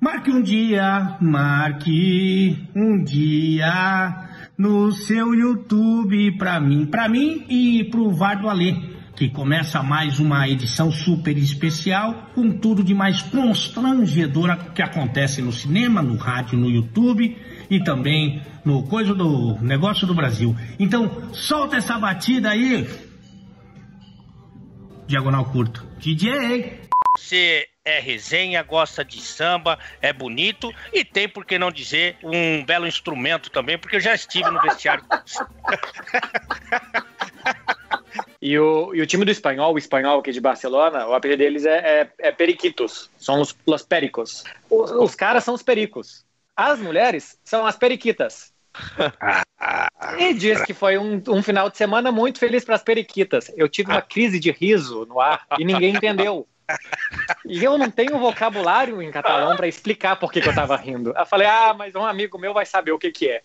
Marque um dia no seu YouTube pra mim e pro VAR do Ale, que começa mais uma edição super especial com tudo de mais constrangedora que acontece no cinema, no rádio, no YouTube e também no coisa do negócio do Brasil. Então solta essa batida aí, diagonal curto, DJ. Você é resenha, gosta de samba, é bonito e tem, por que não dizer, um belo instrumento também, porque eu já estive no vestiário. E o time do espanhol, o espanhol aqui de Barcelona, o apelido deles é periquitos, são os pericos. Os caras são os pericos, as mulheres são as periquitas. E diz que foi um final de semana muito feliz para as periquitas. Eu tive uma crise de riso no ar e ninguém entendeu. E eu não tenho vocabulário em catalão para explicar por que eu tava rindo. Eu falei, mas um amigo meu vai saber o que é.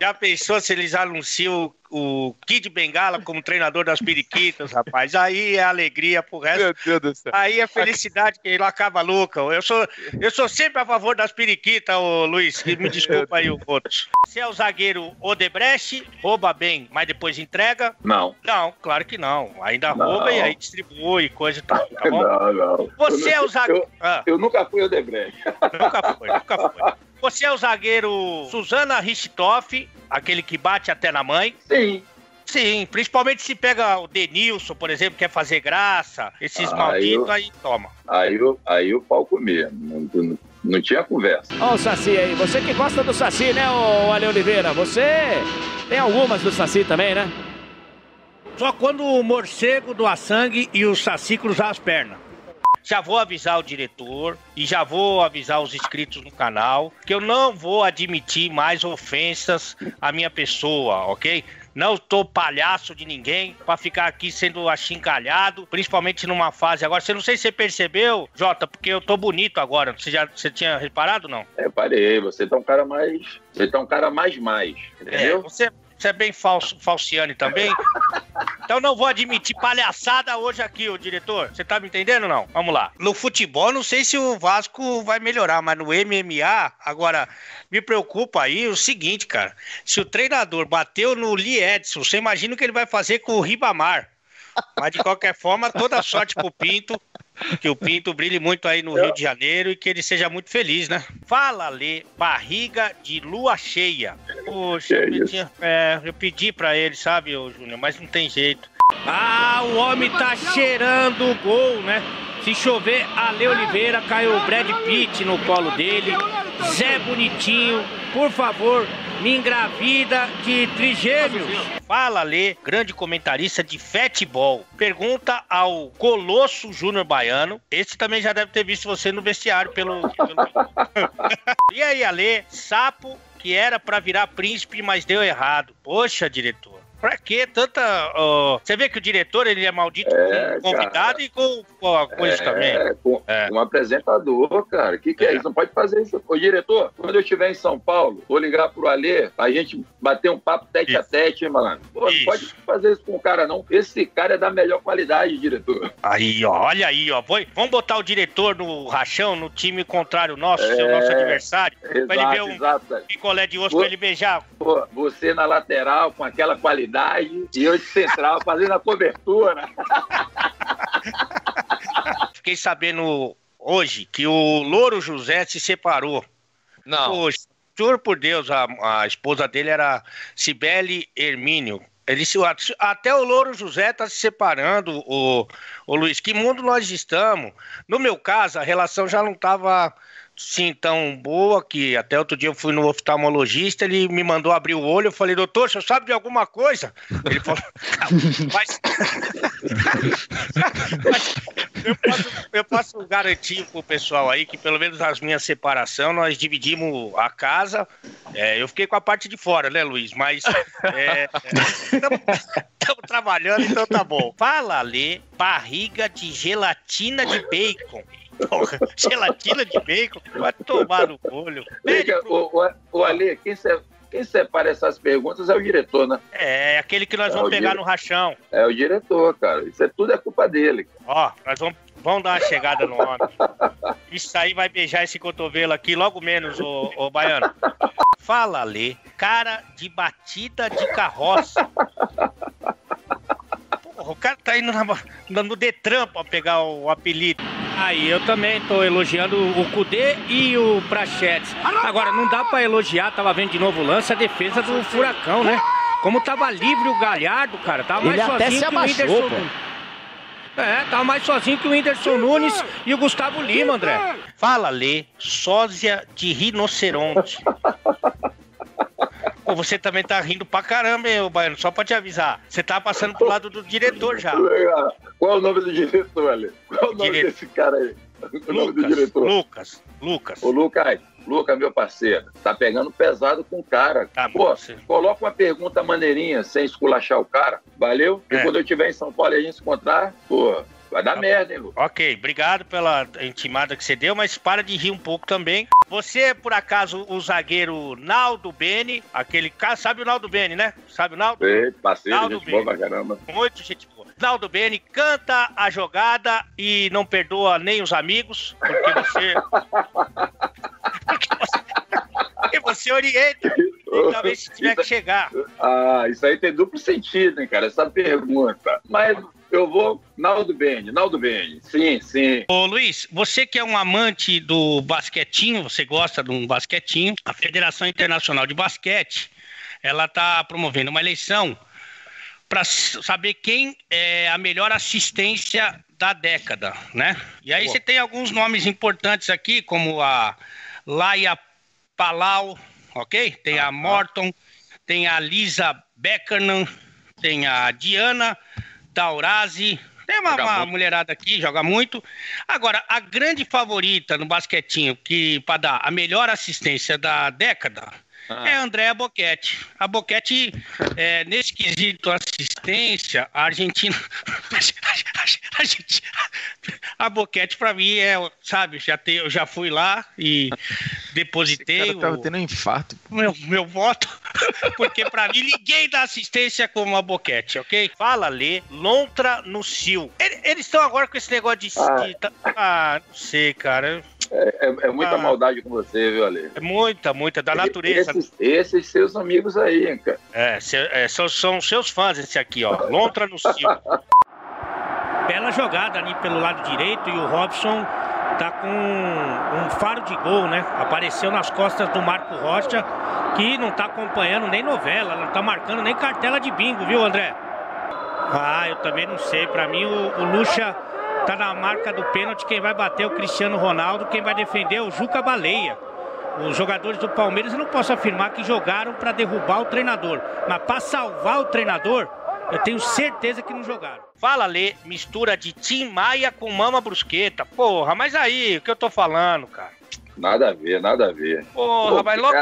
Já pensou se eles anunciam o Kid Bengala como treinador das periquitas, rapaz? Aí é alegria pro resto. Meu Deus do céu. Aí é felicidade que ele acaba louca. Eu sou sempre a favor das periquitas, ô Luiz. Me desculpa aí, o outros. Você é o zagueiro Odebrecht, rouba bem, mas depois entrega? Não. Não, claro que não. Ainda não. Rouba e aí distribui, coisa e tal, tá bom? Não, não. Você é o zagueiro... Eu nunca fui Odebrecht. Nunca foi. Você é o zagueiro Suzana Ristoff, aquele que bate até na mãe? Sim. Sim, principalmente se pega o Denilson, por exemplo, quer fazer graça, esses malditos, aí toma. Aí o pau comia, não tinha conversa. Ó o Saci aí, você que gosta do Saci, né, ô Ale Oliveira? Você tem algumas do Saci também, né? Só quando o morcego doar sangue e o Saci cruzar as pernas. Já vou avisar o diretor e já vou avisar os inscritos no canal que eu não vou admitir mais ofensas à minha pessoa, ok? Não tô palhaço de ninguém pra ficar aqui sendo achincalhado, principalmente numa fase agora. Você não sei se você percebeu, Jota, porque eu tô bonito agora. Você tinha reparado, não? Reparei, você tá um cara mais... Você tá um cara mais, entendeu? É, você é bem falciane também. Então não vou admitir palhaçada hoje aqui, ô diretor. Você tá me entendendo ou não? Vamos lá. No futebol, não sei se o Vasco vai melhorar, mas no MMA, agora, me preocupa aí o seguinte, cara. Se o treinador bateu no Liedson, você imagina o que ele vai fazer com o Ribamar. Mas, de qualquer forma, toda sorte pro Pinto. Que o Pinto brilhe muito aí no Rio de Janeiro e que ele seja muito feliz, né? Fala, Lê, barriga de lua cheia. Poxa, eu pedi pra ele, sabe, ô Júnior, mas não tem jeito. O homem tá cheirando o gol, né? Se chover, Ale Oliveira, caiu o Brad Pitt no colo dele. Zé Bonitinho, por favor, me engravida de trigêmeos. Fala, Lê, grande comentarista de futebol. Pergunta ao Colosso Júnior Baiano. Esse também já deve ter visto você no vestiário pelo... E aí, Alê, sapo que era pra virar príncipe, mas deu errado. Poxa, diretor. Pra que tanta... Você vê que o diretor, ele é maldito com o convidado, cara, e com a coisa também. Com um apresentador, cara. O que é isso? Não pode fazer isso. Ô, diretor, quando eu estiver em São Paulo, vou ligar pro Alê, a gente bater um papo tete a tete, hein, malandro? Pô, não pode fazer isso com o cara, não. Esse cara é da melhor qualidade, diretor. Aí, ó, olha aí, ó. Vamos botar o diretor no rachão, no time contrário nosso, seu nosso adversário, exato, pra ele ver um picolé de osso pra ele beijar. Pô, você na lateral, com aquela qualidade, e eu de central, fazendo a cobertura. Fiquei sabendo hoje que o Louro José se separou. Não. Poxa, juro por Deus, a esposa dele era Cibele Hermínio. Ele disse, até o Louro José tá se separando, o Luiz. Que mundo nós estamos? No meu caso, a relação já não tava... Sim, tão boa que até outro dia eu fui no oftalmologista, ele me mandou abrir o olho, eu falei, doutor, você sabe de alguma coisa? Ele falou, mas eu posso garantir pro pessoal aí que pelo menos as minhas separações, nós dividimos a casa, eu fiquei com a parte de fora, né, Luiz? Mas estamos trabalhando, então tá bom. Fala, Lê, barriga de gelatina de bacon. Porra, gelatina de bacon, vai tomar no olho. O Ale, quem separa essas perguntas é o diretor, né? É aquele que nós vamos pegar no rachão. É o diretor, cara. Isso tudo é culpa dele. Ó, nós vamos Vão dar uma chegada no homem. Isso aí vai beijar esse cotovelo aqui, logo menos, ô Baiano. Fala, Lê. Cara de batida de carroça. Porra, o cara tá indo no Detran pra pegar o apelido. Aí eu também tô elogiando o Kudê e o Prachetes. Agora, não dá pra elogiar, tava vendo de novo o lance, a defesa do Furacão, né? Como tava livre o Galhardo, cara, tava mais sozinho que o Whindersson. É, tava mais sozinho que o Whindersson Nunes e o Gustavo Lima, André. Fala, Lê, sósia de rinoceronte. Pô, você também tá rindo pra caramba, hein, Baiano, só pra te avisar. Você tá passando pro lado do diretor já. Qual é o nome do diretor, Lê? Qual é o nome desse cara aí? O nome do diretor? Lucas. Ô, Lucas, meu parceiro, tá pegando pesado com o cara. Tá, pô, coloca uma pergunta maneirinha, sem esculachar o cara, valeu? É. E quando eu estiver em São Paulo e a gente se encontrar, pô, vai dar merda, hein, Lucas? Ok, obrigado pela intimada que você deu, mas para de rir um pouco também. Você é, por acaso, o zagueiro Naldo Bene, aquele cara, sabe o Naldo Bene, né? Sabe o Naldo? Ei, parceiro, Naldo gente boa pra caramba. Muito gente boa. Naldo Bene canta a jogada e não perdoa nem os amigos, porque você... E você orienta, e talvez se tiver que chegar. Ah, isso aí tem duplo sentido, hein, cara, essa pergunta. Mas eu vou... Naldo Bene, sim. Ô, Luiz, você que é um amante do basquetinho, você gosta de um basquetinho, a Federação Internacional de Basquete, ela tá promovendo uma eleição para saber quem é a melhor assistência da década, né? E aí você tem alguns nomes importantes aqui, como a Laia Palau, ok? Tem a Morton, tem a Lisa Beckerman, tem a Diana Da Orazi, tem uma mulherada aqui, joga muito. Agora, a grande favorita no basquetinho que para dar a melhor assistência da década é a Andréa Boquete. A Boquete, nesse quesito assistência, a Argentina... A Boquete, pra mim, é, sabe, eu já fui lá e depositei... Esse cara tava tendo um infarto. Meu voto, porque pra mim, ninguém dá assistência como a Boquete, ok? Fala, Lê, lontra no cio. Eles estão agora com esse negócio de... não sei, cara... É muita maldade com você, viu, Ale? É muita, da natureza. Esses seus amigos aí, cara. São seus fãs esse aqui, ó. Lontra no cio. Bela jogada ali pelo lado direito e o Robson tá com um faro de gol, né? Apareceu nas costas do Marco Rocha, que não tá acompanhando nem novela, não tá marcando nem cartela de bingo, viu, André? Ah, eu também não sei. Pra mim, o Luxa... Tá na marca do pênalti, quem vai bater é o Cristiano Ronaldo, quem vai defender é o Juca Baleia. Os jogadores do Palmeiras, eu não posso afirmar que jogaram para derrubar o treinador, mas para salvar o treinador, eu tenho certeza que não jogaram. Fala, Lê, mistura de Tim Maia com Mama Brusqueta. Porra, mas aí, o que eu tô falando, cara? Nada a ver. Porra, vai logo...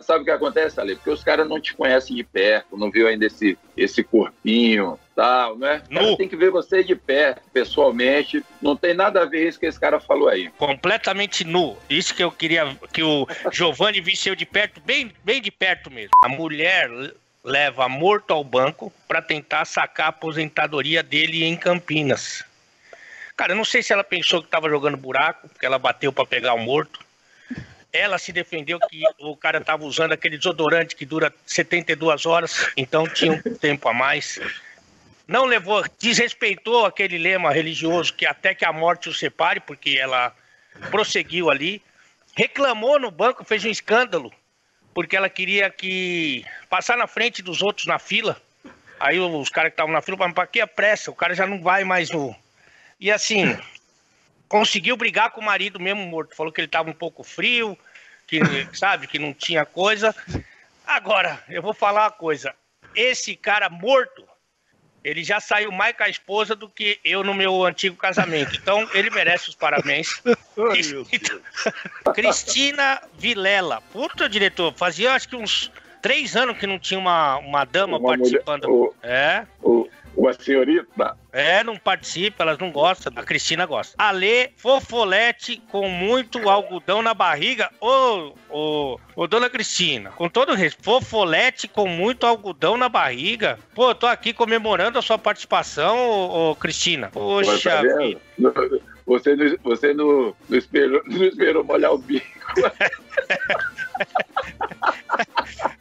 Sabe o que acontece, Ale? Porque os caras não te conhecem de perto, não viu ainda esse corpinho, tal, né? Tem que ver você de perto, pessoalmente. Não tem nada a ver isso que esse cara falou aí. Completamente nu. Isso que eu queria que o Giovanni visse eu de perto, bem, bem de perto mesmo. A mulher leva morto ao banco pra tentar sacar a aposentadoria dele em Campinas. Cara, eu não sei se ela pensou que tava jogando buraco, porque ela bateu pra pegar o morto. Ela se defendeu que o cara tava usando aquele desodorante que dura 72 horas, então tinha um tempo a mais. Não levou, desrespeitou aquele lema religioso que até que a morte o separe, porque ela prosseguiu ali. Reclamou no banco, fez um escândalo, porque ela queria que passar na frente dos outros na fila. Aí os caras que estavam na fila falaram, pra que a pressa? O cara já não vai mais no... E assim, conseguiu brigar com o marido mesmo morto. Falou que ele tava um pouco frio, que sabe, que não tinha coisa. Agora, eu vou falar uma coisa. Esse cara morto, ele já saiu mais com a esposa do que eu no meu antigo casamento. Então, ele merece os parabéns. Cristina Vilela. Puta, diretor, fazia acho que uns 3 anos que não tinha uma dama participando. Mulher, uma senhorita. Não participa, elas não gostam. A Cristina gosta. Ale Fofolete com muito algodão na barriga. Ô, dona Cristina, com todo respeito, Fofolete com muito algodão na barriga. Pô, tô aqui comemorando a sua participação, ô Cristina. Poxa vida. Você não esperou molhar o bico.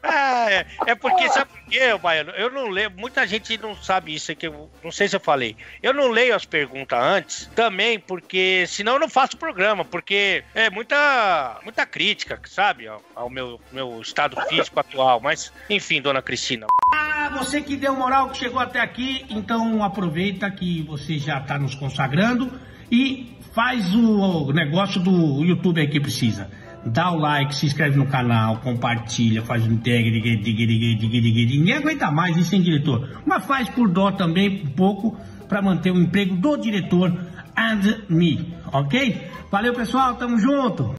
Ah, é porque, sabe por quê, Baiano? Eu não leio, muita gente não sabe isso aqui, eu não sei se eu falei. Eu não leio as perguntas antes, também, porque senão eu não faço programa, porque é muita crítica, sabe, ao meu estado físico atual, mas, enfim, dona Cristina. Ah, você que deu moral, que chegou até aqui, então aproveita que você já tá nos consagrando e faz o negócio do YouTube aí que precisa. Dá o like, se inscreve no canal, compartilha, faz um tag, ninguém aguenta mais isso, hein, diretor? Mas faz por dó também, um pouco, para manter o emprego do diretor and me, ok? Valeu, pessoal, tamo junto!